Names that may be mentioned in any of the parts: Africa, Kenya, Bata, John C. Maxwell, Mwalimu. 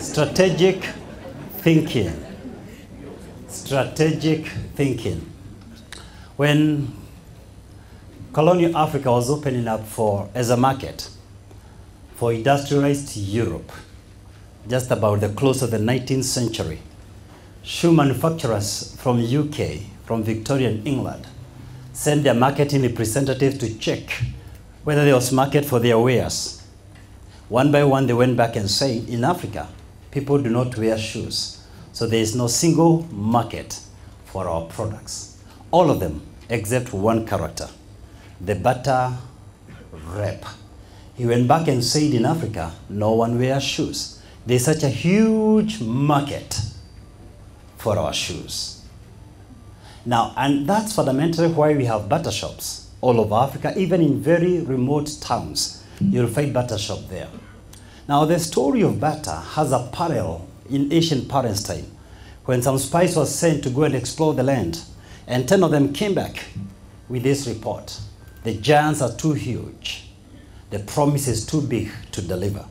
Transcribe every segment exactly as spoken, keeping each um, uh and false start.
Strategic thinking. Strategic thinking. When colonial Africa was opening up for as a market for industrialized Europe, just about the close of the nineteenth century, shoe manufacturers from U K, from Victorian England, sent their marketing representatives to check whether there was market for their wares. One by one, they went back and said, in Africa, people do not wear shoes, so there is no single market for our products. All of them, except one character, the Bata rep. He went back and said, in Africa, no one wears shoes. There is such a huge market for our shoes. Now, and that's fundamentally why we have Bata shops all over Africa, even in very remote towns. You'll find Bata shop there. Now, the story of Bata has a parallel in ancient Palestine, when some spies were sent to go and explore the land, and ten of them came back with this report. The giants are too huge. The promise is too big to deliver.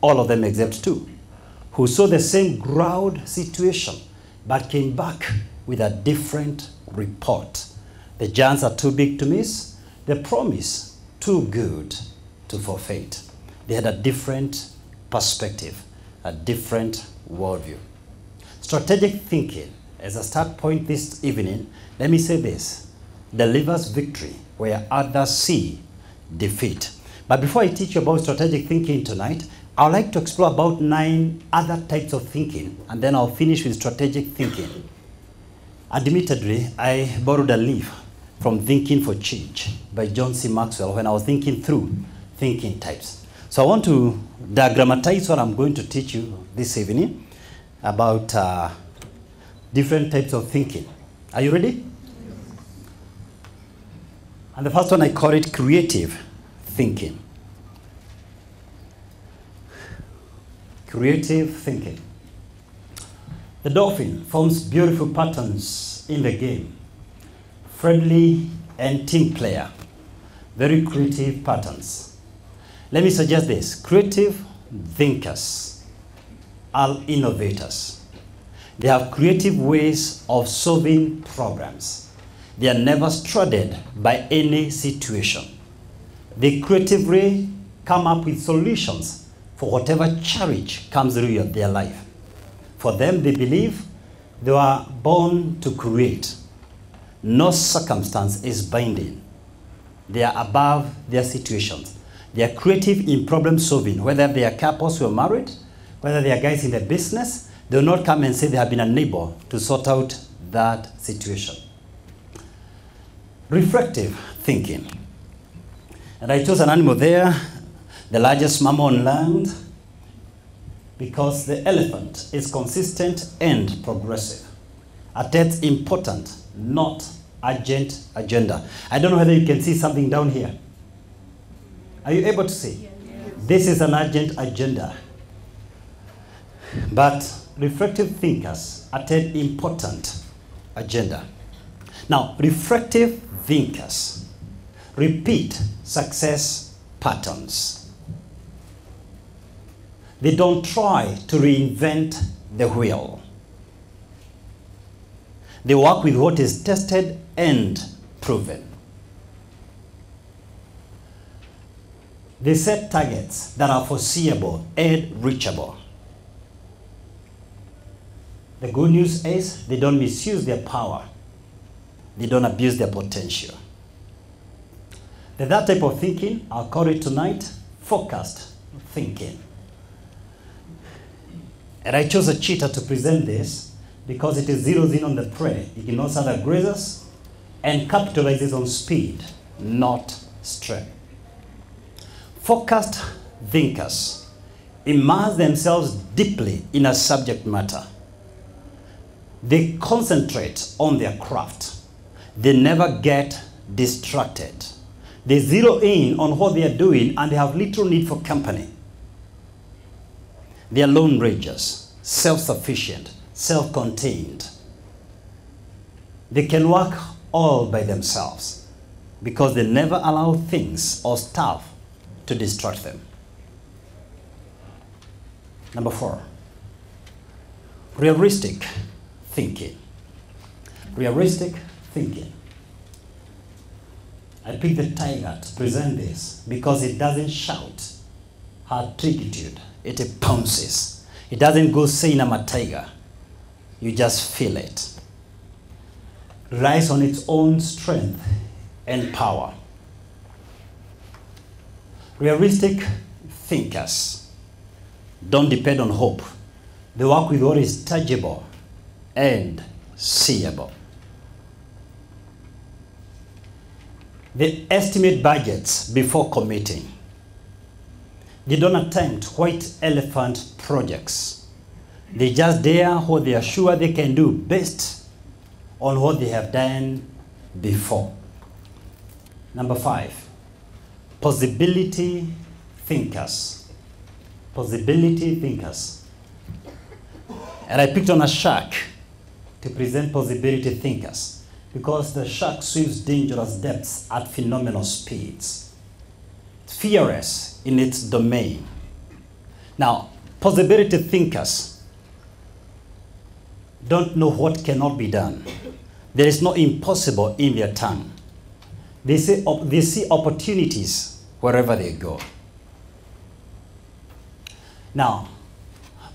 All of them except two, who saw the same ground situation, but came back with a different report. The giants are too big to miss. The promise too good to forfeit. They had a different perspective, a different worldview. Strategic thinking, as a start point this evening, let me say this, delivers victory where others see defeat. But before I teach you about strategic thinking tonight, I would like to explore about nine other types of thinking, and then I'll finish with strategic thinking. Admittedly, I borrowed a leaf from Thinking for Change by John C. Maxwell when I was thinking through thinking types. So I want to diagrammatize what I'm going to teach you this evening about uh, different types of thinking. Are you ready? And the first one, I call it creative thinking. Creative thinking. The dolphin forms beautiful patterns in the game. Friendly and team player. Very creative patterns. Let me suggest this, creative thinkers are innovators. They have creative ways of solving problems. They are never stranded by any situation. They creatively come up with solutions for whatever challenge comes through their life. For them, they believe they are born to create. No circumstance is binding. They are above their situations. They are creative in problem solving, whether they are couples who are married, whether they are guys in the business, they will not come and say they have been unable to sort out that situation. Reflective thinking. And I chose an animal there, the largest mammal on land, because the elephant is consistent and progressive. At its important, not urgent agenda. I don't know whether you can see something down here. Are you able to see? Yes. This is an urgent agenda. But reflective thinkers attend important agenda. Now, reflective thinkers repeat success patterns. They don't try to reinvent the wheel. They work with what is tested and proven. They set targets that are foreseeable and reachable. The good news is they don't misuse their power. They don't abuse their potential. The third type of thinking, I'll call it tonight, focused thinking. And I chose a cheetah to present this because it zeroes in on the prey. It ignores other grazers and capitalizes on speed, not strength. Focused thinkers immerse themselves deeply in a subject matter. They concentrate on their craft. They never get distracted. They zero in on what they are doing, and they have little need for company. They are lone rangers, self-sufficient, self-contained. They can work all by themselves because they never allow things or stuff to distract them. Number four, realistic thinking. Realistic thinking. I picked the tiger to present this because it doesn't shout her trickitude. It pounces. It doesn't go saying, I'm a tiger. You just feel it. Rise on its own strength and power. Realistic thinkers don't depend on hope. They work with what is tangible and seeable. They estimate budgets before committing. They don't attempt white elephant projects. They just dare what they are sure they can do based on what they have done before. Number five, possibility thinkers. Possibility thinkers. And I picked on a shark to present possibility thinkers, because the shark swims dangerous depths at phenomenal speeds, fearless in its domain. Now, possibility thinkers don't know what cannot be done. There is no impossible in their tongue. They see, they see opportunities wherever they go. Now,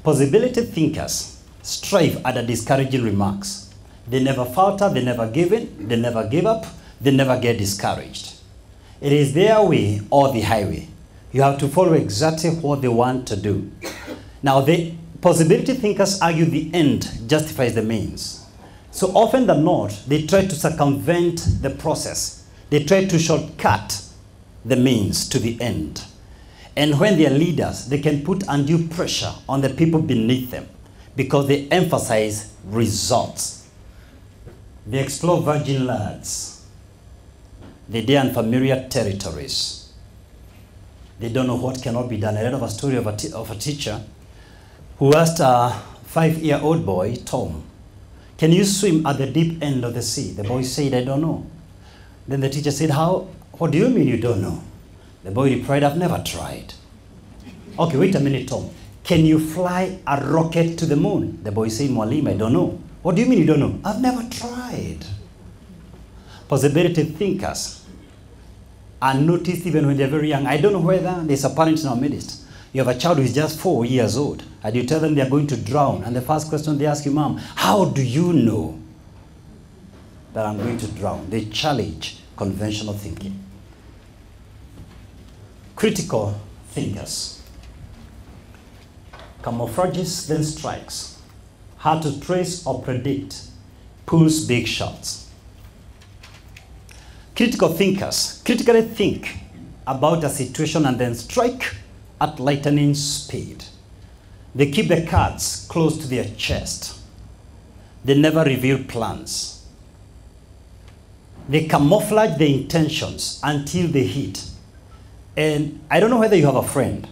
possibility thinkers strive at the discouraging remarks. They never falter, they never give in, they never give up, they never get discouraged. It is their way or the highway. You have to follow exactly what they want to do. Now, the possibility thinkers argue the end justifies the means. So often than not, they try to circumvent the process. They try to shortcut the means to the end. And when they are leaders, they can put undue pressure on the people beneath them because they emphasize results. They explore virgin lands. They dare unfamiliar territories. They don't know what cannot be done. I read of a story of a, of a teacher who asked a five-year-old boy, Tom, can you swim at the deep end of the sea? The boy said, I don't know. Then the teacher said, how? What do you mean you don't know? The boy replied, I've never tried. Okay, wait a minute, Tom. Can you fly a rocket to the moon? The boy said, Mwalimu, I don't know. What do you mean you don't know? I've never tried. Possibility thinkers are noticed even when they're very young. I don't know whether there's a parent in our midst. You have a child who is just four years old, and you tell them they're going to drown, and the first question they ask you, Mom, how do you know that I'm going to drown? They challenge conventional thinking. Critical thinkers. Camouflages, then strikes. Hard to trace or predict, pulls big shots. Critical thinkers critically think about a situation and then strike at lightning speed. They keep their cards close to their chest. They never reveal plans. They camouflage their intentions until they hit. And I don't know whether you have a friend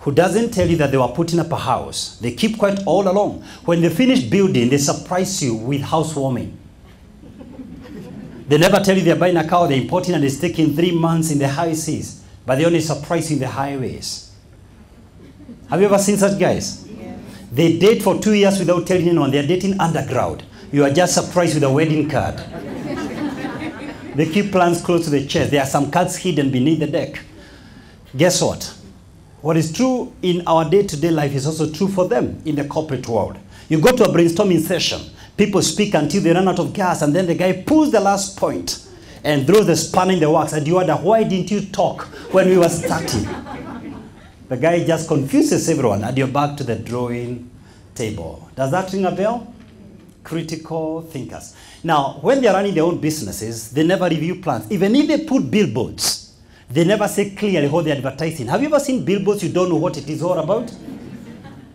who doesn't tell you that they were putting up a house. They keep quiet all along. When they finish building, they surprise you with housewarming. They never tell you they're buying a car, they're importing, and it's taking three months in the high seas, but they only surprise you in the highways. Have you ever seen such guys? Yeah. They date for two years without telling anyone. They're dating underground. You are just surprised with a wedding card. They keep plans close to the chest. There are some cards hidden beneath the deck. Guess what? What is true in our day-to-day life is also true for them in the corporate world. You go to a brainstorming session, people speak until they run out of gas, and then the guy pulls the last point and throws the spanner in the works, and you wonder, why didn't you talk when we were starting? The guy just confuses everyone, and you're back to the drawing table. Does that ring a bell? Critical thinkers. Now, when they're running their own businesses, they never review plans. Even if they put billboards, they never say clearly what they're advertising. Have you ever seen billboards you don't know what it is all about?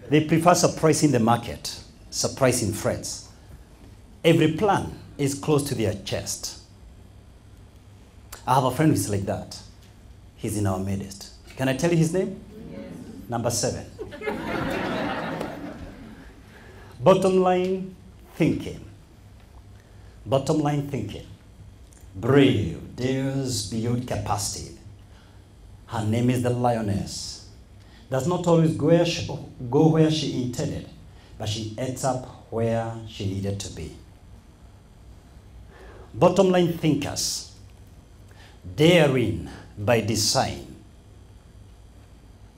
They prefer surprising the market. surprising threats. Every plan is close to their chest. I have a friend who's like that. He's in our midst. Can I tell you his name? Yes. Number seven. Bottom line thinking. Bottom line thinking. Brave, dares beyond capacity. Her name is the lioness. Does not always go where she, go where she intended, but she ends up where she needed to be. Bottom line thinkers. Daring by design.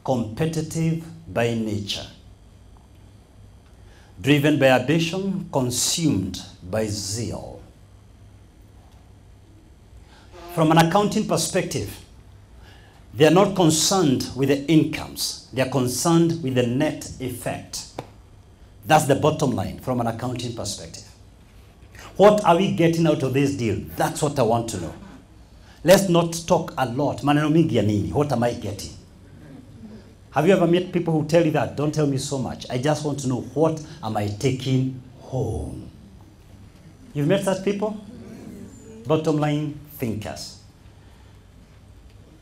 Competitive by nature. Driven by ambition, consumed by zeal. From an accounting perspective, they are not concerned with the incomes. They are concerned with the net effect. That's the bottom line from an accounting perspective. What are we getting out of this deal? That's what I want to know. Let's not talk a lot. Maneno mingi ya nini? What am I getting? Have you ever met people who tell you that? Don't tell me so much. I just want to know, what am I taking home? You've met such people? Yes. Bottom line thinkers.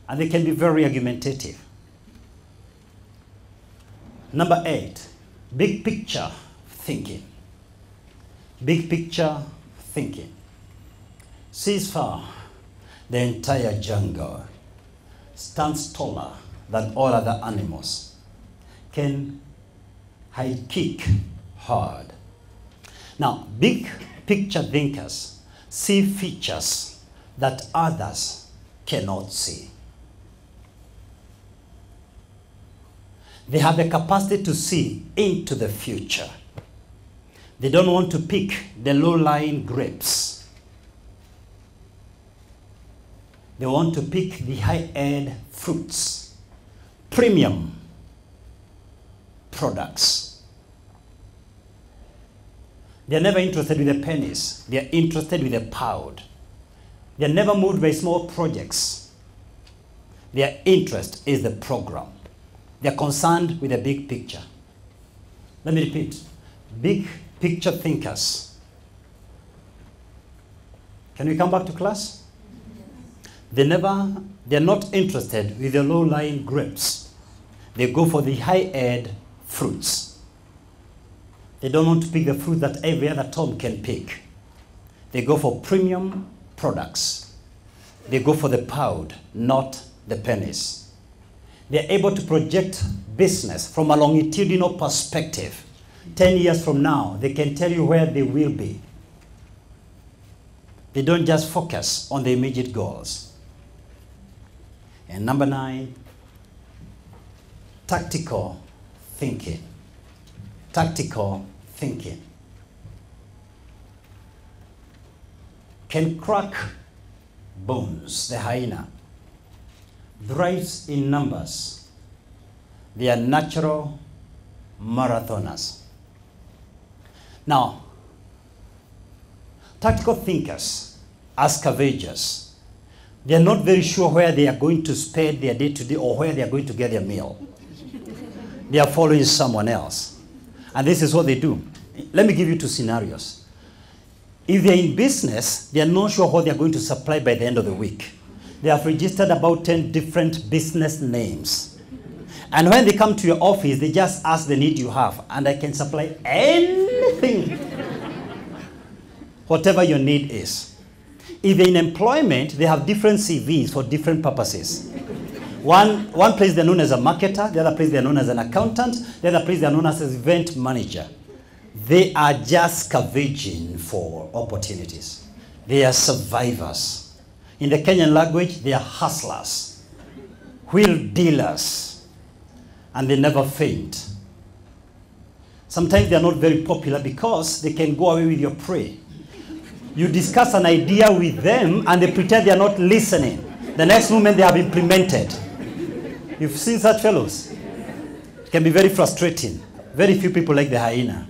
And they can be very argumentative. Number eight, big picture thinking. Big picture thinking. Sees far the entire jungle. Stands taller than all other animals. Can high kick hard. Now, big picture thinkers see features that others cannot see. They have the capacity to see into the future. They don't want to pick the low-lying grapes. They want to pick the high-end fruits, premium products. They're never interested with the pennies. They're interested with the pound. They're never moved by small projects. Their interest is the program. They're concerned with the big picture. Let me repeat. Big picture thinkers. Can we come back to class? Yes. They never, they're not interested with the low-lying grapes. They go for the high-end fruits. They don't want to pick the fruit that every other Tom can pick. They go for premium products. They go for the pound, not the pennies. They're able to project business from a longitudinal perspective. Ten years from now, they can tell you where they will be. They don't just focus on the immediate goals. And number nine, tactical thinking. Tactical thinking. Can crack bones, the hyena. Thrives in numbers. They are natural marathoners. Now, tactical thinkers are scavengers. They are not very sure where they are going to spend their day-to-day or where they are going to get their meal. They are following someone else. And this is what they do. Let me give you two scenarios. If they are in business, they are not sure what they are going to supply by the end of the week. They have registered about ten different business names. And when they come to your office, they just ask the need you have, and I can supply anything, whatever your need is. If they're in employment, they have different C Vs for different purposes. One, one place they're known as a marketer, the other place they're known as an accountant, the other place they're known as an event manager. They are just scavenging for opportunities. They are survivors. In the Kenyan language, they are hustlers, wheel dealers, and they never faint. Sometimes they are not very popular because they can go away with your prey. You discuss an idea with them and they pretend they are not listening. The next moment they have implemented. You've seen such fellows. It can be very frustrating. Very few people like the hyena.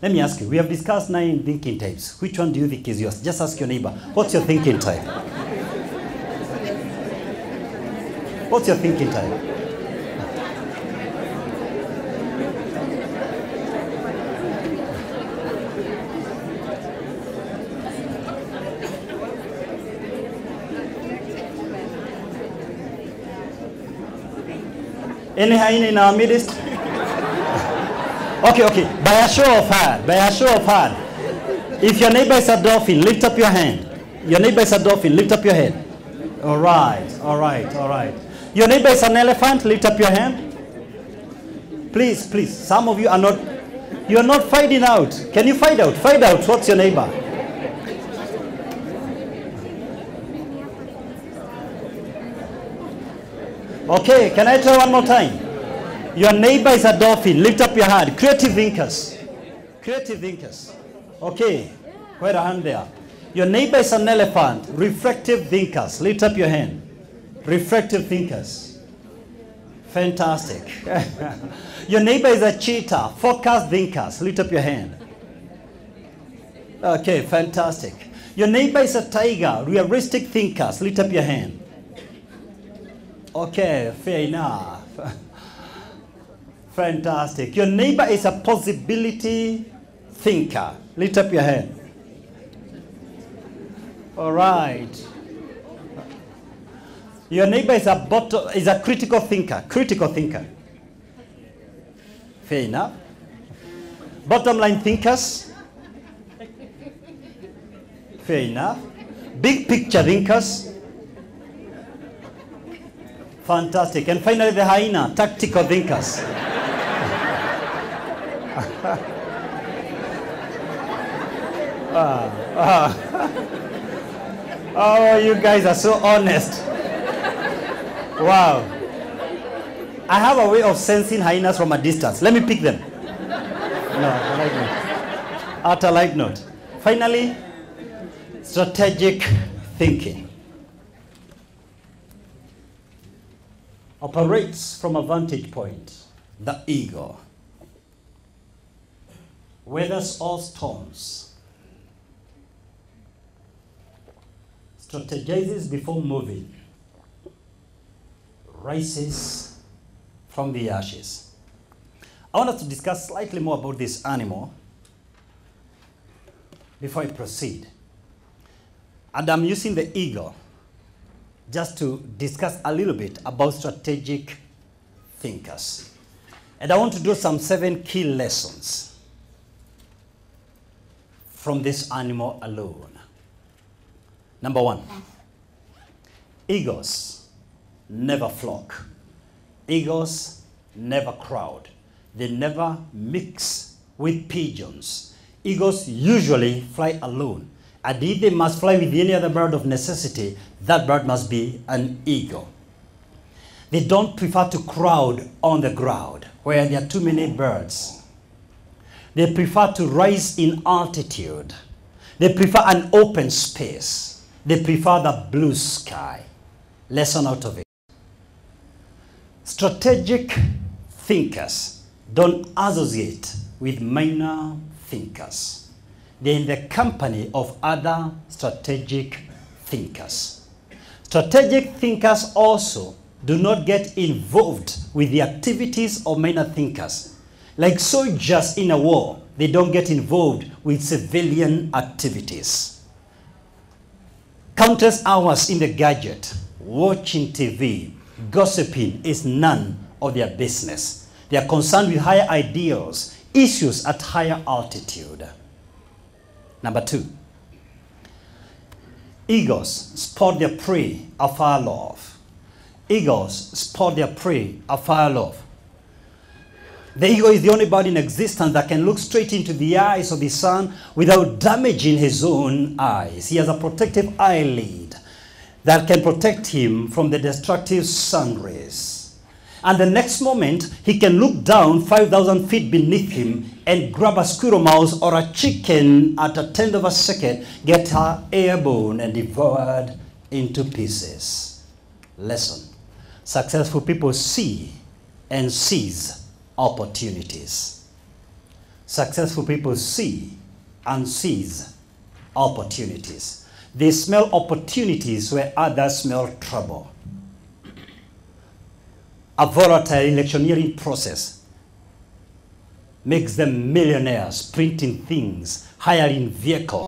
Let me ask you, we have discussed nine thinking types. Which one do you think is yours? Just ask your neighbor, what's your thinking type? What's your thinking type? Any hyena in our midst? Okay, okay. By a show of hand. By a show of hand. If your neighbor is a dolphin, lift up your hand. Your neighbor is a dolphin, lift up your hand. All right, all right, all right. Your neighbor is an elephant, lift up your hand. Please, please. Some of you are not, you're not finding out. Can you find out? Find out what's your neighbor. Okay, can I try one more time? Your neighbor is a dolphin. Lift up your hand. Creative thinkers. Creative thinkers. Okay, quite a hand there. Your neighbor is an elephant. Refractive thinkers. Lift up your hand. Refractive thinkers. Fantastic. Your neighbor is a cheetah. Focused thinkers. Lift up your hand. Okay, fantastic. Your neighbor is a tiger. Realistic thinkers. Lift up your hand. Okay, fair enough. Fantastic. Your neighbor is a possibility thinker. Lift up your hand. All right. Your neighbor is a bottle, is a critical thinker. Critical thinker. Fair enough. Bottom line thinkers. Fair enough. Big picture thinkers. Fantastic. And finally, the hyena, tactical thinkers. ah, ah. Oh, you guys are so honest. Wow. I have a way of sensing hyenas from a distance. Let me pick them. No, I like not. At a light note. Finally, strategic thinking. Operates from a vantage point, the ego. Weathers all storms. Strategizes before moving. Rises from the ashes. I want us to discuss slightly more about this animal before I proceed. And I'm using the ego just to discuss a little bit about strategic thinkers. And I want to do some seven key lessons from this animal alone. Number one, eagles never flock. Eagles never crowd. They never mix with pigeons. Eagles usually fly alone. And if they must fly with any other bird of necessity, that bird must be an eagle. They don't prefer to crowd on the ground where there are too many birds. They prefer to rise in altitude. They prefer an open space. They prefer the blue sky. Lesson out of it. Strategic thinkers don't associate with minor thinkers. They're in the company of other strategic thinkers. Strategic thinkers also do not get involved with the activities of minor thinkers. Like soldiers in a war, they don't get involved with civilian activities. Countless hours in the gadget, watching T V, gossiping is none of their business. They are concerned with higher ideals, issues at higher altitude. Number two, eagles spot their prey afar off. Eagles spot their prey afar off. The eagle is the only bird in existence that can look straight into the eyes of the sun without damaging his own eyes. He has a protective eyelid that can protect him from the destructive sun rays. And the next moment, he can look down five thousand feet beneath him and grab a squirrel mouse or a chicken at a tenth of a second, get her airborne and devoured into pieces. Lesson. Successful people see and seize opportunities. Successful people see and seize opportunities. They smell opportunities where others smell trouble. A volatile electioneering process makes them millionaires, printing things, hiring vehicles.